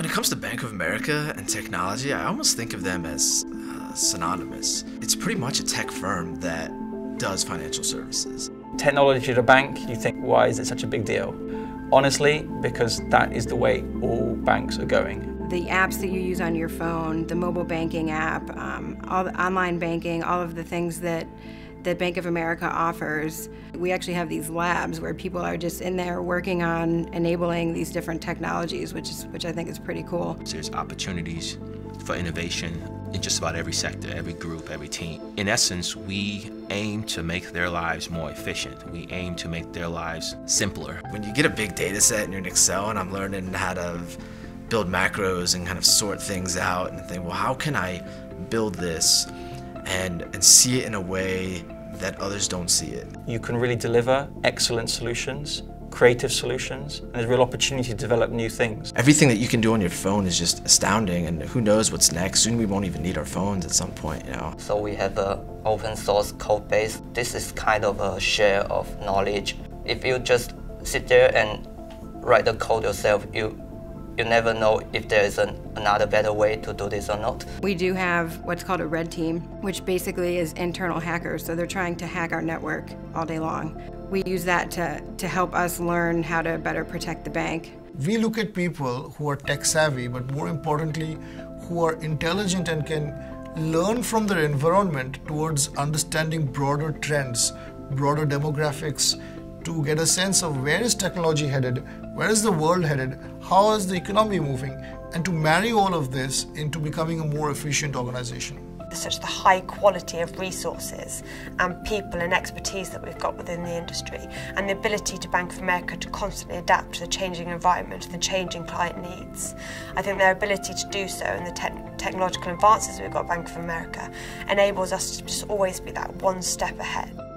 When it comes to Bank of America and technology, I almost think of them as synonymous. It's pretty much a tech firm that does financial services. Technology at a bank, you think, why is it such a big deal? Honestly, because that is the way all banks are going. The apps that you use on your phone, the mobile banking app, all the online banking, all of the things that Bank of America offers. We actually have these labs where people are just in there working on enabling these different technologies, which I think is pretty cool. There's opportunities for innovation in just about every sector, every group, every team. In essence, we aim to make their lives more efficient. We aim to make their lives simpler. When you get a big data set and you're in Excel and I'm learning how to build macros and kind of sort things out and think, well, how can I build this and see it in a way that others don't see it? You can really deliver excellent solutions, creative solutions, and there's real opportunity to develop new things. Everything that you can do on your phone is just astounding, and who knows what's next. Soon we won't even need our phones at some point, you know. So we have an open source code base. This is kind of a share of knowledge. If you just sit there and write the code yourself, you never know if there is another better way to do this or not. We do have what's called a red team, which basically is internal hackers, so they're trying to hack our network all day long. We use that to help us learn how to better protect the bank. We look at people who are tech-savvy, but more importantly, who are intelligent and can learn from their environment towards understanding broader trends, broader demographics, to get a sense of where is technology headed, where is the world headed, how is the economy moving, and to marry all of this into becoming a more efficient organization. Such the high quality of resources and people and expertise that we've got within the industry, and the ability to Bank of America to constantly adapt to the changing environment, to the changing client needs. I think their ability to do so and the technological advances we've got at Bank of America enables us to just always be that one step ahead.